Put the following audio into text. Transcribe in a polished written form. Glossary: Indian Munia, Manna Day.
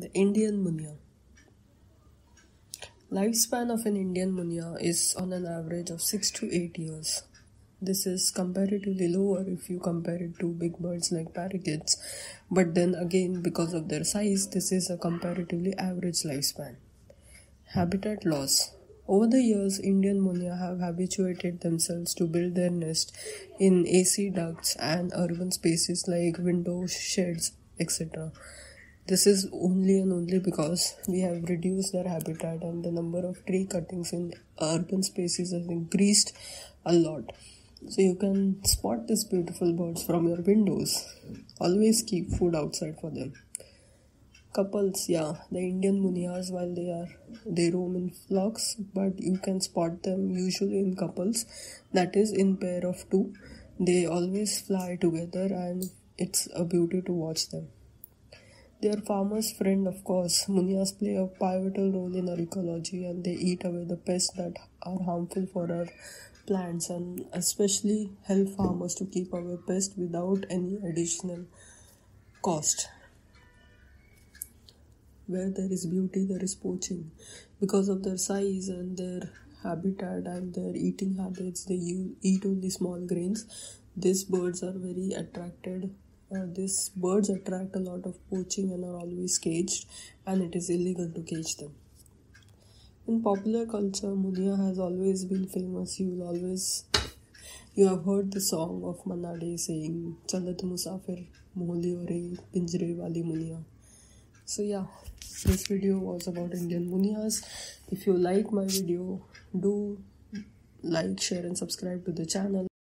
The Indian Munia. Lifespan of an Indian Munia is on an average of 6 to 8 years. This is comparatively lower if you compare it to big birds like parakeets. But then again, because of their size, this is a comparatively average lifespan. Habitat loss. Over the years, Indian Munia have habituated themselves to build their nest in AC ducts and urban spaces like windows, sheds, etc. This is only and only because we have reduced their habitat and the number of tree cuttings in urban spaces has increased a lot. So you can spot these beautiful birds from your windows. Always keep food outside for them. Couples, the Indian Munias, while they roam in flocks, but you can spot them usually in couples, that is in pair of two. They always fly together and it's a beauty to watch them. They are farmers' friend, of course. Munias play a pivotal role in our ecology and they eat away the pests that are harmful for our plants and especially help farmers to keep away pests without any additional cost. Where there is beauty, there is poaching. Because of their size and their habitat and their eating habits, they eat only small grains. These birds are very attracted. These birds attract a lot of poaching and are always caged, and it is illegal to cage them. In popular culture, Munia has always been famous. You have heard the song of Manna Day saying, "Chalat Musafir Mohli Ore Pinjre Wali Munia." So this video was about Indian Munias. If you like my video, do like, share and subscribe to the channel.